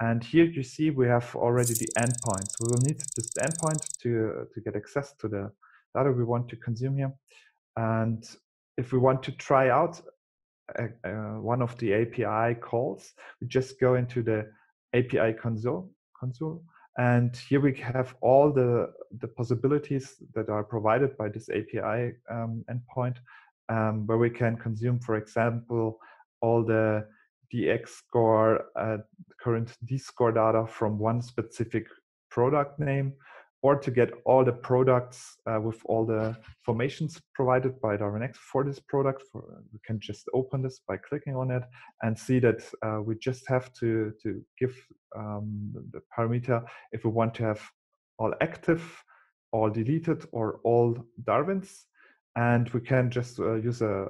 And here you see we have already the endpoint. We will need this endpoint to get access to the data we want to consume here. And if we want to try out one of the API calls, we just go into the API console. And here we have all the possibilities that are provided by this API endpoint, where we can consume, for example, all the DX score, current D score data from one specific product name, or to get all the products with all the formations provided by Darwinex for this product. We can just open this by clicking on it and see that we just have to give the parameter if we want to have all active, all deleted, or all Darwins. And we can just use a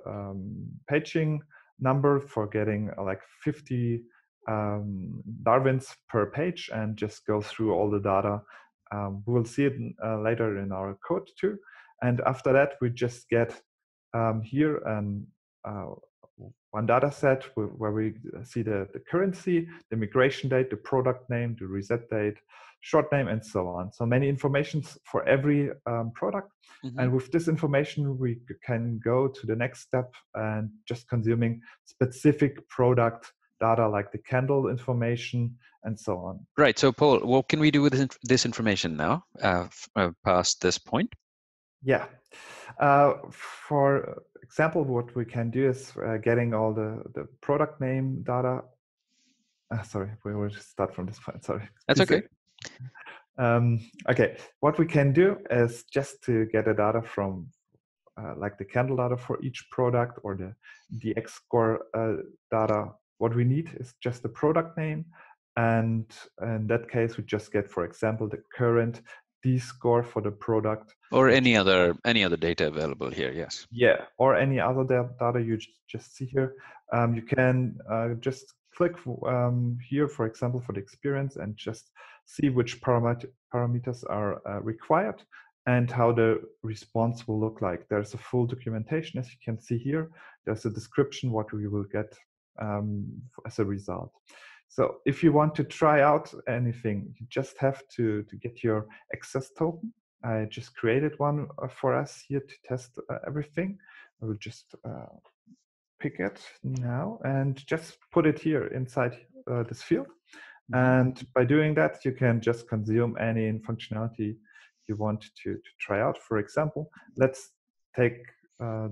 paging number for getting like 50 Darwins per page and just go through all the data. We will see it later in our code too. And after that, we just get here one data set where we see the currency, the migration date, the product name, the reset date, short name, and so on. So many informations for every product. Mm-hmm. And with this information, we can go to the next step and just consuming specific product data like the candle information and so on. Right. So Paul, what can we do with this information now past this point? Yeah. For example, what we can do is getting all the product name data. Sorry, we will start from this point. Sorry. That's okay. Okay. What we can do is just to get the data from like the candle data for each product or the DX score data. What we need is just the product name, and in that case, we just get, for example, the current D score for the product, or any other data available here. Yes. Yeah, or any other data you just see here. You can just click here, for example, for the experience, and just see which parameters are required and how the response will look like. There's a full documentation, as you can see here. There's a description what we will get as a result. So if you want to try out anything, you just have to get your access token. I just created one for us here to test everything. I will just pick it now and just put it here inside this field. And by doing that, you can just consume any functionality you want to try out. For example, let's take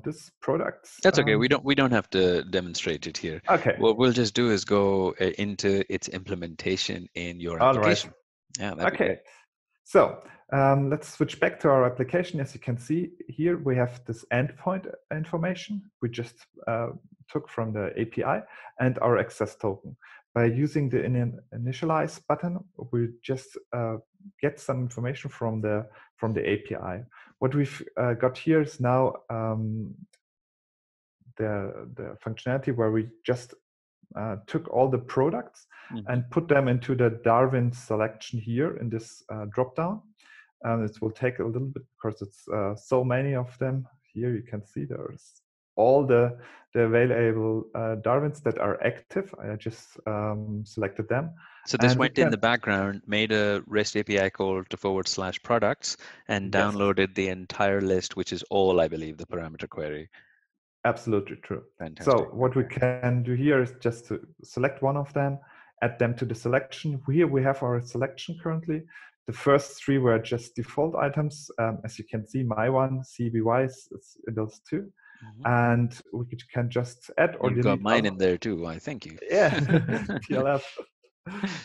this product. That's okay. We don't have to demonstrate it here. Okay. What we'll just do is go into its implementation in your application. All right. Yeah. Okay. So let's switch back to our application. As you can see here, we have this endpoint information we just took from the API and our access token. By using the initialize button, we just get some information from the API. What we've got here is now the functionality where we just took all the products and put them into the Darwin selection here in this dropdown. It will take a little bit because it's so many of them. Here you can see there's all the available Darwins that are active. I just selected them. So this went in the background, made a REST API call to /products and downloaded the entire list, which is all, I believe, the parameter query. Absolutely true. Fantastic. So what we can do here is just to select one of them, add them to the selection. Here we have our selection currently. The first three were just default items. As you can see, my one, CBY, those two. Mm-hmm. And we can just add or delete. You've got mine in there too. Why, thank you. Yeah. TLF.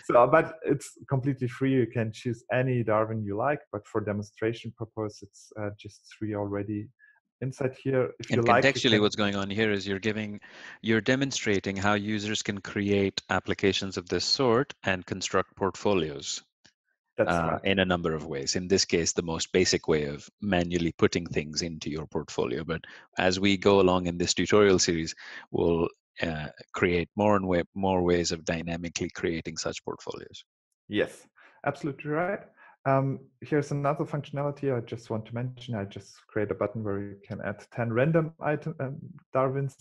So, but it's completely free. You can choose any Darwin you like, but for demonstration purpose, it's just three already inside here. If you like, contextually, what's going on here is you're demonstrating how users can create applications of this sort and construct portfolios. That's right. In a number of ways. In this case, the most basic way of manually putting things into your portfolio. But as we go along in this tutorial series, we'll create more and more ways of dynamically creating such portfolios. Yes, absolutely right. Here's another functionality I just want to mention. I just create a button where you can add 10 random Darwins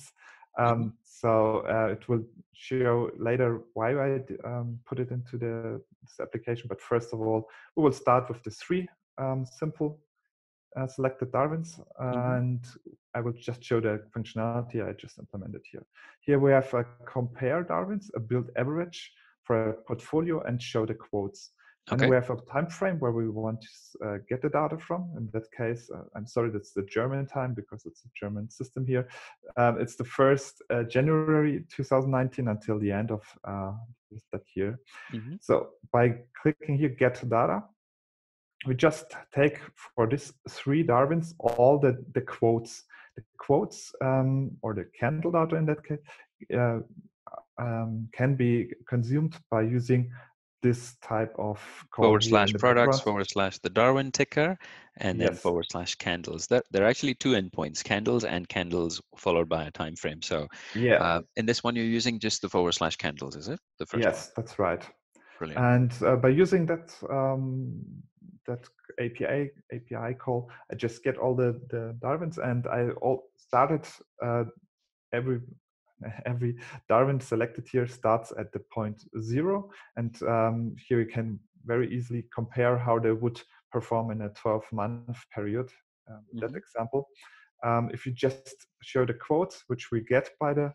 So it will show later why I put it into this application. But first of all, we will start with the three simple selected Darwins, and I will just show the functionality I just implemented here. Here we have a compare Darwins, a build average for a portfolio, and show the quotes. Okay. And we have a time frame where we want to get the data from. In that case, I'm sorry, that's the German time because it's a German system here. It's the 1st January 2019 until the end of that year. So by clicking here, get data, we just take for this three Darwins all the quotes. The quotes or the candle data in that case can be consumed by using this type of code. /products, /the Darwin ticker, and then / candles. There are actually two endpoints, candles and candles followed by a time frame. So in this one, you're using just the / candles, is it? The first one? That's right. Brilliant. And by using that that API call, I just get all the Darwins, and I started every Darwin selected here starts at the point 0, and here you can very easily compare how they would perform in a 12-month period. That example, if you just show the quotes which we get by the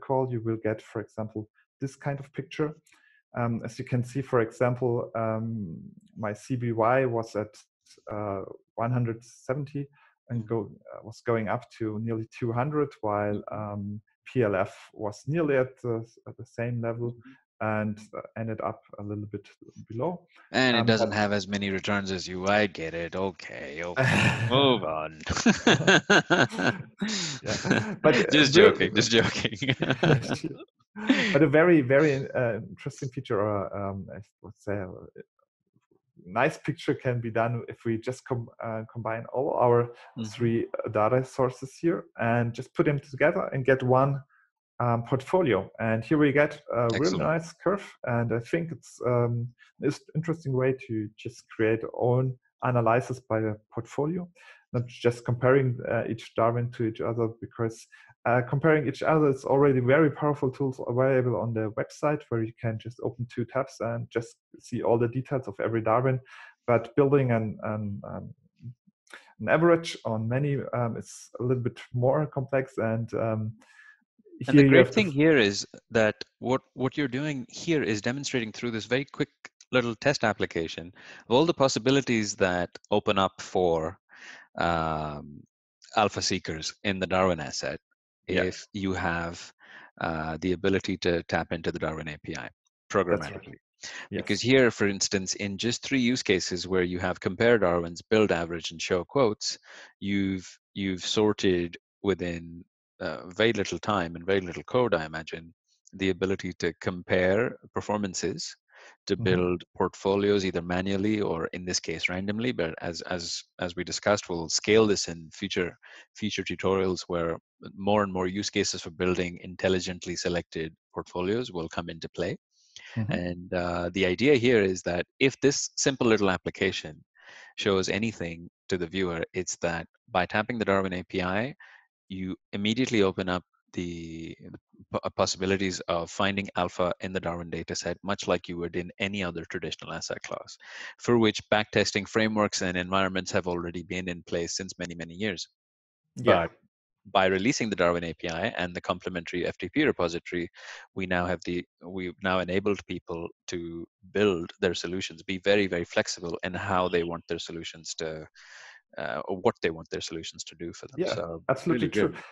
call, you will get, for example, this kind of picture. As you can see, for example, my CBY was at 170 and was going up to nearly 200, while PLF was nearly at the same level and ended up a little bit below. And it doesn't have as many returns as you. I get it. Okay. Move on. But just joking. But a very, very interesting feature, or I would say a nice picture, can be done if we just combine all our three data sources here and just put them together and get one portfolio. And here we get a really nice curve. And I think it's an interesting way to just create your own analysis by a portfolio, not just comparing each Darwin to each other, because comparing each other is already very powerful tools available on the website, where you can just open two tabs and just see all the details of every Darwin. But building an average on many is a little bit more complex. And the great thing here is that what you're doing here is demonstrating through this very quick little test application all the possibilities that open up for alpha seekers in the Darwin asset if you have the ability to tap into the Darwin API programmatically. Because here, for instance, in just 3 use cases where you have compare Darwins, build average, and show quotes, you've sorted within very little time and very little code, I imagine, the ability to compare performances, to build portfolios either manually or, in this case, randomly. But as we discussed, we'll scale this in future tutorials where more and more use cases for building intelligently selected portfolios will come into play. And the idea here is that if this simple little application shows anything to the viewer, it's that by tapping the Darwin API, you immediately open up the possibilities of finding alpha in the Darwin dataset, much like you would in any other traditional asset class, for which backtesting frameworks and environments have already been in place since many, many years. But by releasing the Darwin API and the complementary FTP repository, we've now enabled people to build their solutions, be very, very flexible in how they want their solutions to, or what they want their solutions to do for them. So absolutely really true.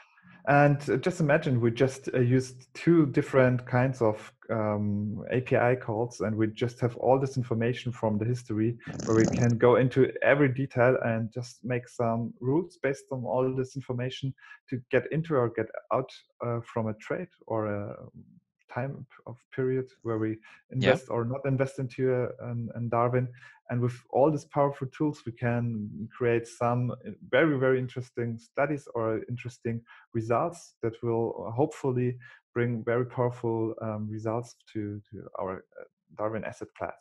And just imagine we just used 2 different kinds of API calls, and we just have all this information from the history where we can go into every detail and just make some rules based on all this information to get into or get out from a trade or a time of period where we invest or not invest into a Darwin. And with all these powerful tools, we can create some very, very interesting studies or interesting results that will hopefully bring very powerful results to our Darwin asset class.